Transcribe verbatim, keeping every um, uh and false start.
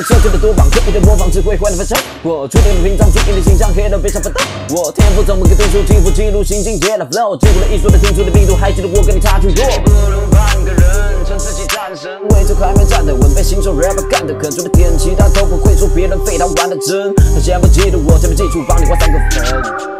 的车就得多绑，刻意的模仿只会换的分身。我注定了平常主义的形象，黑的非常笨蛋。我天赋怎么个对手轻浮，记录行进也的 flow， 记录了艺术的听出的密度，还记得我跟你差距多。不能半个人称自己战神，位置还没站得稳，被新手 rapper 干的狠，准备点其他都不会说，别人废他玩的真。他先不嫉妒我，先不记住，帮你画三个分。